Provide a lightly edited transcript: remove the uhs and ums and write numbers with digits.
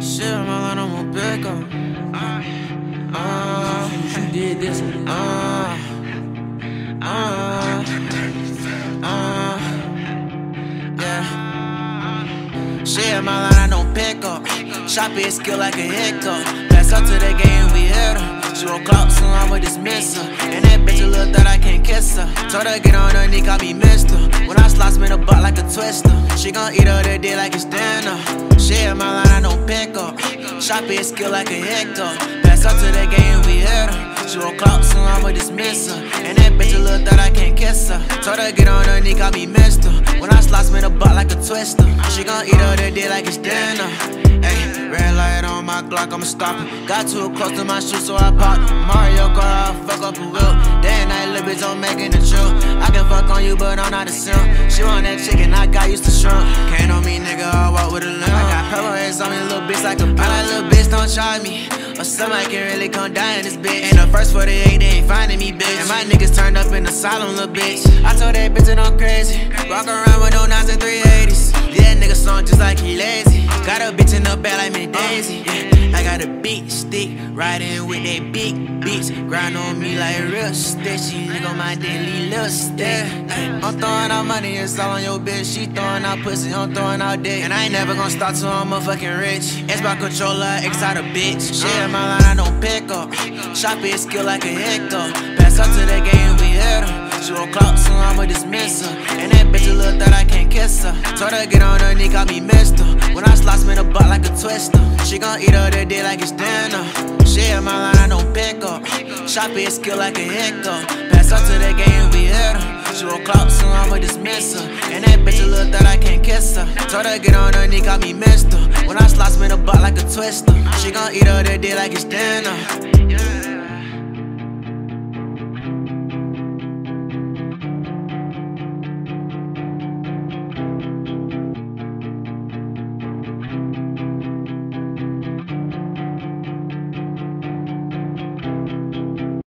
Shit, my line on my back up. You did this. Yeah. Shit, my line I don't pick up. Shot bitch skill like a hiccup. Pass up to the game, we hit her. She won't clock, so I'ma dismiss her. And that bitch a little thought I can't kiss her. Told her get on her knee, call me mister. When I slot, spin a butt like a twister. She gon' eat her the dick like it's dinner. Shit, my line I don't pick up. Shot bitch skill like a hiccup. Pass up to the game, we hit her. She won't clock, so I'ma dismiss her. And that bitch a little thought I can't kiss her. Told her get on her knee, call me mister. When I slot, spin a butt like a twister. She gon' eat her the dick like it's dinner. Ay, red light on my Glock, I'ma stop it. Got too close to my shoe, so I popped it. Mario Kart, I fuck up a wheel. Day and night, little bitch, I'm making a chill. I can fuck on you, but I'm not a simp. She want that chicken, I got used to shrimp. Can't on me, nigga, I walk with a limp. I got purple heads on me, little bitch like a bitch. I like little bitch, don't try me, or somebody can really come die in this bitch. And the first 48, they ain't finding me, bitch. And my niggas turned up in the asylum, little bitch. I told that bitch that I'm crazy. Walk around with no 9s and 380s. Yeah, nigga song just like he lazy. Got a bitch in the bed like me Daisy. Yeah, I got a big stick, riding with that big bitch. Grind on me like real stick. She lick on my daily little stick. I'm throwing out money, it's all on your bitch. She throwing out pussy, I'm throwing out dick. And I ain't never gonna stop till I'm motherfucking rich. It's my controller, X out a bitch. Shit, my line I don't pick up. Shot bitch skill like a hiccup. Pass up to the game, we hit her. She won't clock, so I'ma dismiss her. And that bitch a little thought I can't kiss her. Told her get on her knee, got me mister. When I slot, spin a butt like a twister. She gon' eat her the dick like it's dinner. Shit, my line I don't pick up. Shot bitch skill like a hiccup. Pass up to the game, we hit her. She won't clock, so I'ma dismiss her. And that bitch a little thought I can't kiss her. Told her get on her knee, got me mister. When I slot, spin a butt like a twister. She gon' eat her the dick like it's dinner.